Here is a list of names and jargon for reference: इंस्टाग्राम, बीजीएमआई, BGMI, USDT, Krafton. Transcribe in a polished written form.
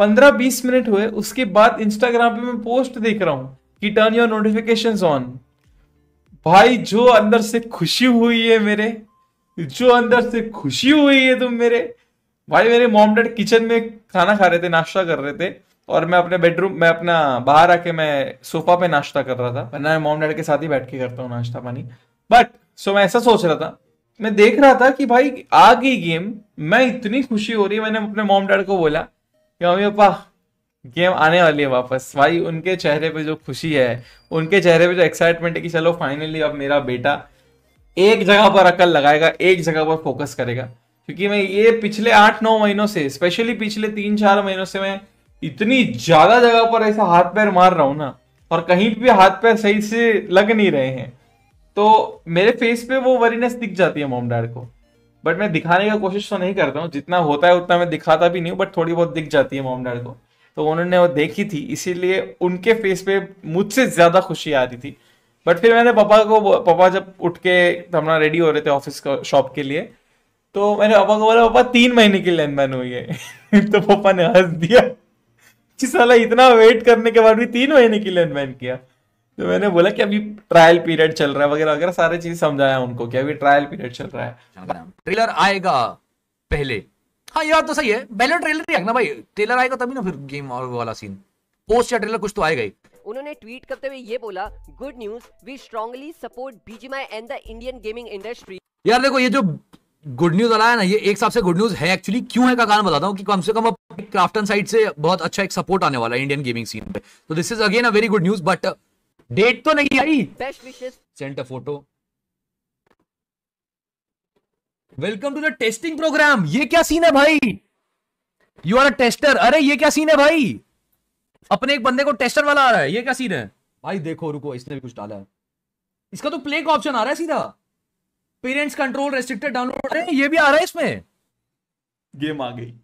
15-20 minute हुए, उसके बाद इंस्टाग्राम पे मैं पोस्ट देख रहा हूँ कि टर्न योर नोटिफिकेशंस ऑन। भाई जो अंदर से खुशी हुई है मेरे, जो अंदर से खुशी हुई है तुम मेरे। भाई मेरे मॉम डैड किचन में खाना खा रहे थे, नाश्ता कर रहे थे, और मैं अपने बेडरूम में अपना बाहर आके मैं सोफा पे नाश्ता कर रहा था। वरना मॉम डैड के साथ ही बैठ के करता हूँ नाश्ता पानी। बट सो मैं ऐसा सोच रहा था, मैं देख रहा था कि भाई आ गई गेम, मैं इतनी खुशी हो रही है। मैंने अपने मॉम डैड को बोला कि मम्मी पापा गेम आने वाली है वापस। भाई उनके चेहरे पे जो खुशी है, उनके चेहरे पे जो एक्साइटमेंट है कि चलो फाइनली अब मेरा बेटा एक जगह पर अकल लगाएगा, एक जगह पर फोकस करेगा। क्योंकि मैं ये पिछले 8-9 महीनों से, स्पेशली पिछले 3-4 महीनों से मैं इतनी ज्यादा जगह पर ऐसा हाथ पैर मार रहा हूँ ना, और कहीं भी हाथ पैर सही से लग नहीं रहे हैं। तो मेरे फेस पे वो वरीनेस दिख जाती है मॉम डैड को। बट मैं दिखाने का कोशिश तो नहीं करता हूँ, जितना होता है उतना मैं दिखाता भी नहीं हूँ, बट थोड़ी बहुत दिख जाती है मॉम डैड को। तो उन्होंने वो देखी थी, इसीलिए उनके फेस पे मुझसे ज़्यादा खुशी आ रही थी। बट फिर मैंने पापा को, पापा जब उठ के हमारा रेडी हो रहे थे ऑफिस का शॉप के लिए, तो मैंने पापा को बोला पापा 3 महीने की लेन बैन हुई है। तो पापा ने हंस दिया कि साला इतना वेट करने के बाद भी 3 महीने की लेन बैन किया। तो मैंने बोला कि अभी ट्रायल पीरियड चल रहा है वगैरह वगैरह, सारी चीज समझाया उनको कि अभी ट्रायल पीरियड चल रहा है, ट्रेलर आएगा पहले। हाँ यार तो सही है, पहले ट्रेलर ही आएगा ना भाई, ट्रेलर आएगा तभी ना फिर गेम और वाला सीन, पोस्ट या ट्रेलर कुछ तो आएगा ही। उन्होंने ट्वीट करते हुए ये बोला, good news, we strongly support बीजीएमआई and the Indian gaming industry. यार देखो ये जो गुड न्यूज वाला है ना, ये एक हिसाब से गुड न्यूज है। एक्चुअली क्यों है का कारण बताता हूँ कि कम से कम अब क्राफ्टन साइड से बहुत अच्छा एक सपोर्ट आने वाला है इंडियन गेमिंग सीन पे। तो this is again a very good news, but date तो नहीं आई। Best wishes, send a photo. Welcome to the testing program. ये क्या सीन है भाई, यू आर अ टेस्टर। अरे ये क्या सीन है भाई, अपने एक बंदे को टेस्टर वाला आ रहा है, ये क्या सीन है भाई। देखो रुको, इसने भी कुछ डाला है, इसका तो प्ले का ऑप्शन आ रहा है सीधा, पेरेंट्स कंट्रोल, रेस्ट्रिक्टेड डाउनलोड, ये भी आ रहा है इसमें। गेम आ गई।